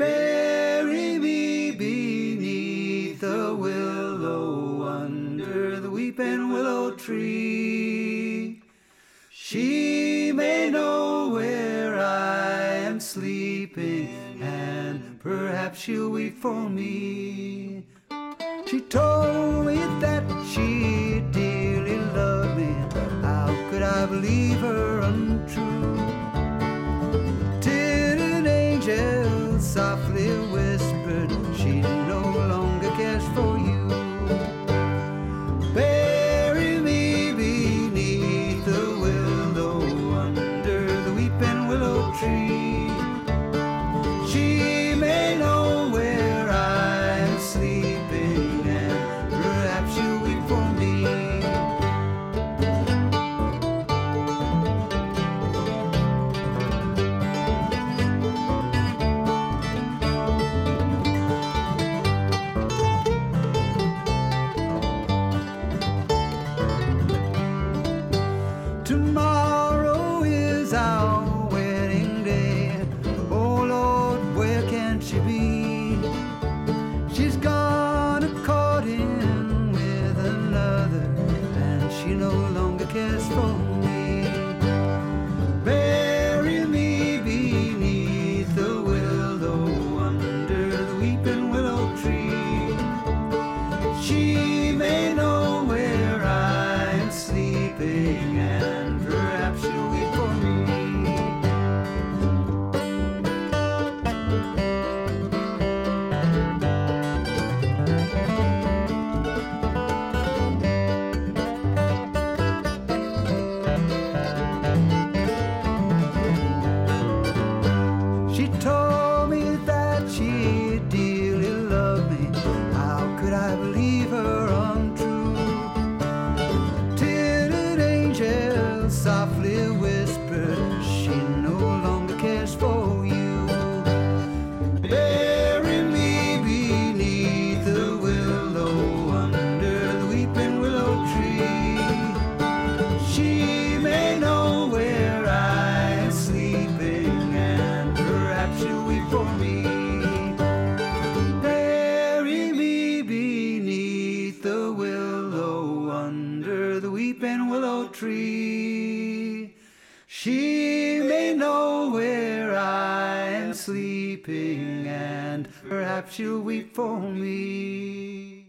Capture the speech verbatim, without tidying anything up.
Bury me beneath the willow, under the weeping willow tree. She may know where I am sleeping, and perhaps she'll weep for me. She told me that she dearly loved me. How could I believe her untrue? Till an angel softly whispered, she no longer cares for you. Bury me beneath the willow, under the weeping willow tree. She may know where I am sleeping, and perhaps she'll weep for me. Tomorrow is our wedding day. Oh Lord, where can she be? She's gone a courting with another, and she no longer cares for me. Bury me beneath the willow, under the weeping willow tree. She may know where I am sleeping, and she told me that she dearly loved me. How could I believe her untrue? Till an angel softly whispered, she no longer cares for you. Bury me beneath the willow, under the weeping willow tree. She may know where I am sleeping, and perhaps she'll weep for me. Bury me beneath the willow, under the weeping willow tree. She may know where I am sleeping, and perhaps she'll weep for me.